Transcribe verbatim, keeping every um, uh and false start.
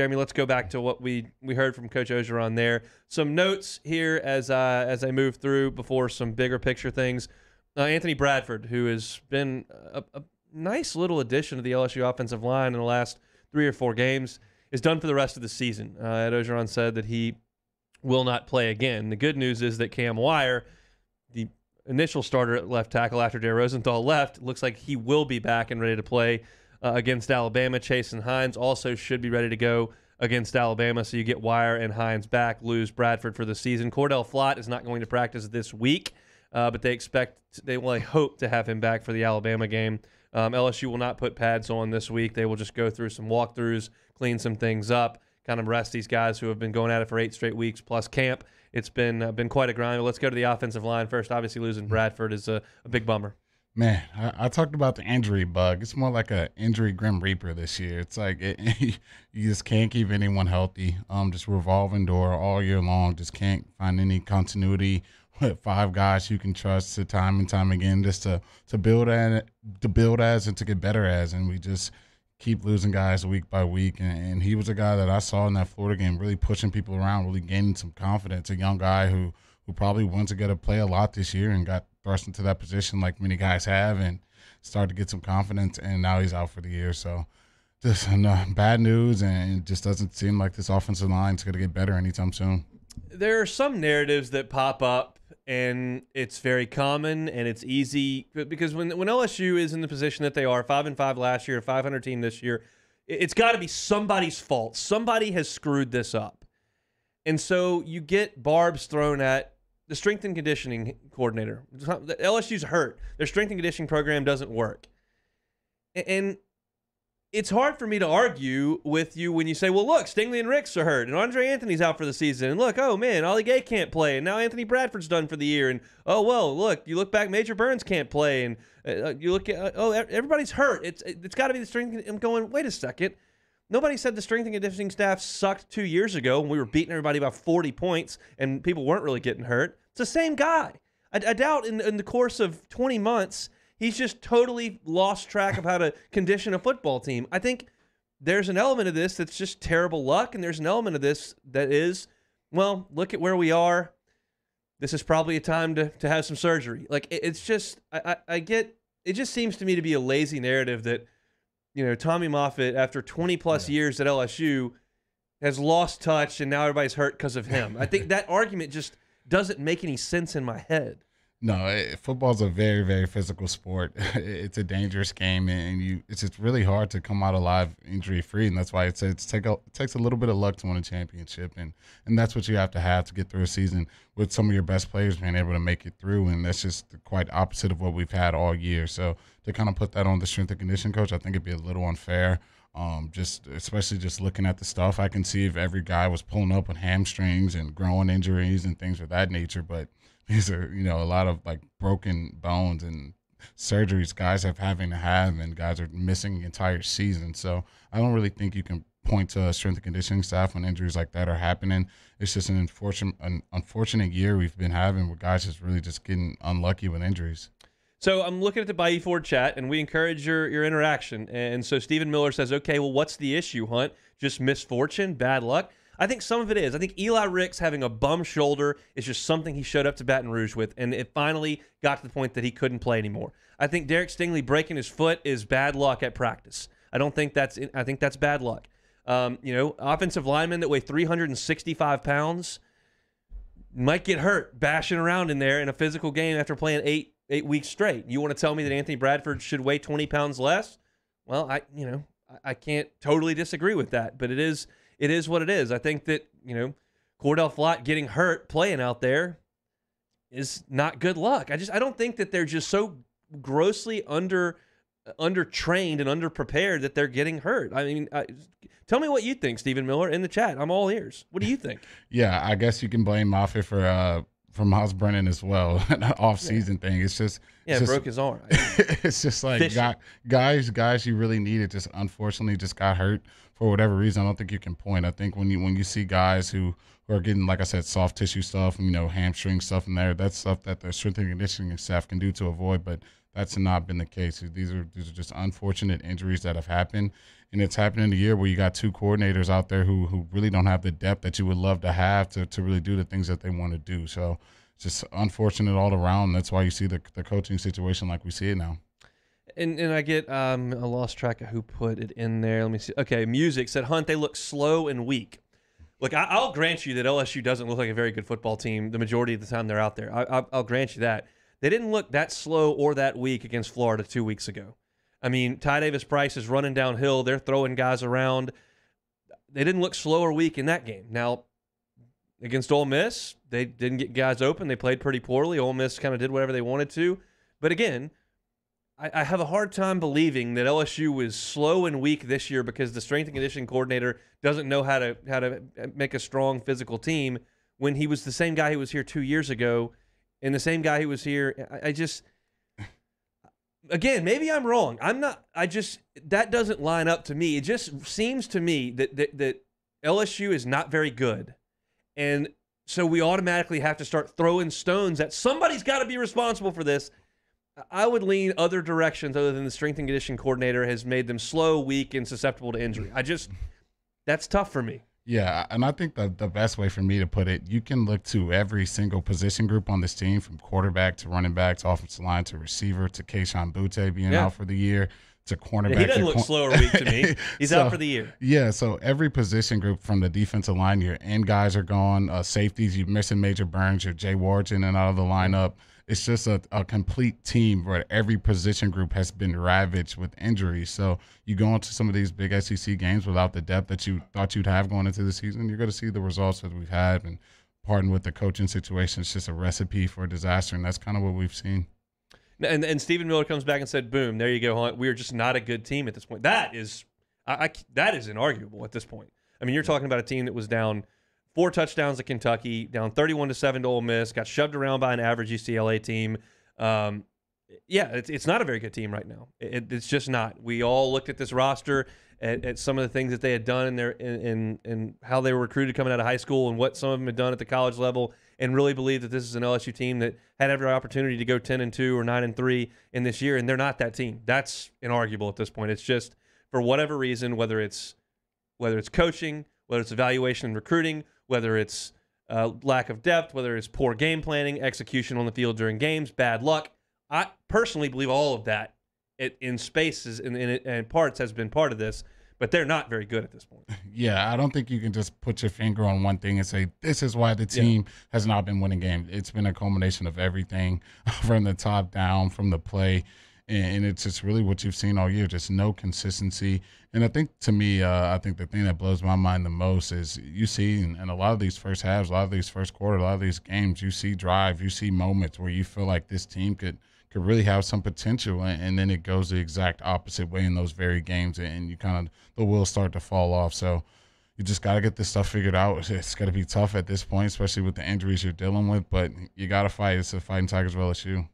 Jeremy, let's go back to what we we heard from Coach Ogeron there. Some notes here as uh, as I move through before some bigger picture things. Uh, Anthony Bradford, who has been a, a nice little addition to the L S U offensive line in the last three or four games, is done for the rest of the season. Uh, Ed Ogeron said that he will not play again. The good news is that Cam Wire, the initial starter at left tackle after Jay Rosenthal left, looks like he will be back and ready to play uh, against Alabama. Chase and Hines also should be ready to go against Alabama, so you get Wire and Hines back, lose Bradford for the season. Cordell Flott is not going to practice this week, uh, but they expect, they will, they hope to have him back for the Alabama game. Um, L S U will not put pads on this week. They will just go through some walkthroughs, clean some things up, kind of rest these guys who have been going at it for eight straight weeks plus camp. It's been uh, been quite a grind. But let's go to the offensive line first. Obviously, losing Bradford is a, a big bummer. Man, I, I talked about the injury bug. It's more like an injury grim reaper this year. It's like it, you just can't keep anyone healthy. Um, just revolving door all year long. Just can't find any continuity with five guys you can trust to time and time again just to to build at to build as and to get better as, and we just keep losing guys week by week. And, and he was a guy that I saw in that Florida game really pushing people around, really gaining some confidence, a young guy who who probably wanted to get a play a lot this year and got thrust into that position like many guys have and started to get some confidence, and now he's out for the year. So just uh, bad news, and it just doesn't seem like this offensive line is going to get better anytime soon. There are some narratives that pop up, and it's very common and it's easy, because when when L S U is in the position that they are, five and five last year, five hundred team this year, it's got to be somebody's fault. Somebody has screwed this up, and so you get barbs thrown at the strength and conditioning coordinator. L S U's hurt. Their strength and conditioning program doesn't work, and it's hard for me to argue with you when you say, well, look, Stingley and Ricks are hurt, and Andre Anthony's out for the season, and look, oh, man, Ollie Gay can't play, and now Anthony Bradford's done for the year, and, oh, well, look, you look back, Major Burns can't play, and uh, you look at, uh, oh, everybody's hurt. It's It's got to be the strength. I'm going, wait a second. Nobody said the strength and conditioning staff sucked two years ago when we were beating everybody by forty points and people weren't really getting hurt. It's the same guy. I, I doubt in, in the course of twenty months – he's just totally lost track of how to condition a football team. I think there's an element of this that's just terrible luck, and there's an element of this that is, well, look at where we are. This is probably a time to, to have some surgery. Like, it, it's just, I, I, I get, it just seems to me to be a lazy narrative that, you know, Tommy Moffitt, after twenty-plus yeah. years at L S U, has lost touch, and now everybody's hurt because of him. I think that argument just doesn't make any sense in my head. No, it, football's a very, very physical sport. It's a dangerous game, and you it's just really hard to come out alive injury-free, and that's why it's, it's take a, it takes a little bit of luck to win a championship, and, and that's what you have to have to get through a season with some of your best players being able to make it through, and that's just quite opposite of what we've had all year. So to kind of put that on the strength and conditioning coach, I think it'd be a little unfair. Um, just especially just looking at the stuff, I can see if every guy was pulling up with hamstrings and growing injuries and things of that nature. But these are, you know, a lot of like broken bones and surgeries guys have having to have, and guys are missing entire season. So I don't really think you can point to strength and conditioning staff when injuries like that are happening. It's just an unfortunate, an unfortunate year we've been having where guys just really just getting unlucky with injuries. So I'm looking at the Bayou Ford chat, and we encourage your, your interaction. And so Stephen Miller says, okay, well, what's the issue, Hunt? Just misfortune, bad luck? I think some of it is. I think Eli Ricks having a bum shoulder is just something he showed up to Baton Rouge with, and it finally got to the point that he couldn't play anymore. I think Derek Stingley breaking his foot is bad luck at practice. I don't think that's – I think that's bad luck. Um, you know, offensive linemen that weigh three hundred sixty-five pounds might get hurt bashing around in there in a physical game after playing eight – eight weeks straight. You want to tell me that Anthony Bradford should weigh twenty pounds less? Well, I, you know, I, I can't totally disagree with that, but it is, it is what it is. I think that, you know, Cordell Flott getting hurt playing out there is not good luck. I just, I don't think that they're just so grossly under, under trained and under prepared that they're getting hurt. I mean, I, tell me what you think, Stephen Miller, in the chat. I'm all ears. What do you think? Yeah, I guess you can blame Moffitt for, uh, from Myles Brennan as well, an off-season yeah. thing. It's just yeah, it's just, broke his arm. It's just like guy, guys, guys, you really needed just unfortunately just got hurt for whatever reason. I don't think you can point. I think when you when you see guys who, who are getting, like I said, soft tissue stuff, you know, hamstring stuff in there, that's stuff that the strength and conditioning staff can do to avoid. But That's not been the case. These are these are just unfortunate injuries that have happened, and it's happened in a year where you got two coordinators out there who who really don't have the depth that you would love to have to to really do the things that they want to do. So it's just unfortunate all around. That's why you see the the coaching situation like we see it now. And and I get um I lost track of who put it in there. Let me see. Okay, Music said, Hunt, they look slow and weak. Look, I, I'll grant you that L S U doesn't look like a very good football team the majority of the time they're out there. I, I, I'll grant you that. They didn't look that slow or that weak against Florida two weeks ago. I mean, Ty Davis-Price is running downhill. They're throwing guys around. They didn't look slow or weak in that game. Now, against Ole Miss, they didn't get guys open. They played pretty poorly. Ole Miss kind of did whatever they wanted to. But again, I, I have a hard time believing that L S U is slow and weak this year because the strength and conditioning coordinator doesn't know how to how to make a strong physical team when he was the same guy who was here two years ago. And the same guy who was here, I, I just, again, maybe I'm wrong. I'm not, I just, that doesn't line up to me. It just seems to me that, that, that L S U is not very good. And so we automatically have to start throwing stones at somebody's got to be responsible for this. I would lean other directions other than the strength and conditioning coordinator has made them slow, weak, and susceptible to injury. I just, that's tough for me. Yeah, and I think the, the best way for me to put it, you can look to every single position group on this team, from quarterback to running back to offensive line to receiver to Kayshaun Boutte being yeah. out for the year to cornerback. Yeah, he doesn't look cor slow or weak to me. He's so, out for the year. Yeah, so every position group from the defensive line, your end guys are gone, uh, safeties, you're missing Major Burns, your Jay Ward in and out of the lineup. It's just a, a complete team where every position group has been ravaged with injuries. So you go into some of these big S E C games without the depth that you thought you'd have going into the season, you're going to see the results that we've had. And pardon with the coaching situation, it's just a recipe for disaster, and that's kind of what we've seen. And, and Stephen Miller comes back and said, boom, there you go, Hunt. We are just not a good team at this point. That is I, I, that is inarguable at this point. I mean, you're talking about a team that was down – four touchdowns to Kentucky, down thirty-one to seven to Ole Miss, got shoved around by an average U C L A team. Um, yeah, it's, it's not a very good team right now. It, it's just not. We all looked at this roster, at, at some of the things that they had done in their in, in, in how they were recruited coming out of high school and what some of them had done at the college level, and really believed that this is an L S U team that had every opportunity to go ten and two or nine and three in this year, and they're not that team. That's inarguable at this point. It's just, for whatever reason, whether it's whether it's coaching, whether it's evaluation and recruiting, whether it's uh, lack of depth, whether it's poor game planning, execution on the field during games, bad luck. I personally believe all of that it, in spaces and in, in, in parts has been part of this, but they're not very good at this point. Yeah, I don't think you can just put your finger on one thing and say, this is why the team yeah. has not been winning games. It's been a culmination of everything from the top down, from the play. And it's just really what you've seen all year, just no consistency. And I think, to me, uh, I think the thing that blows my mind the most is you see in, in a lot of these first halves, a lot of these first quarter, a lot of these games, you see drive, you see moments where you feel like this team could could really have some potential, and, and then it goes the exact opposite way in those very games, and you kind of the wheels start to fall off. So you just got to get this stuff figured out. It's got to be tough at this point, especially with the injuries you're dealing with, but you got to fight. It's a fighting Tigers of L S U.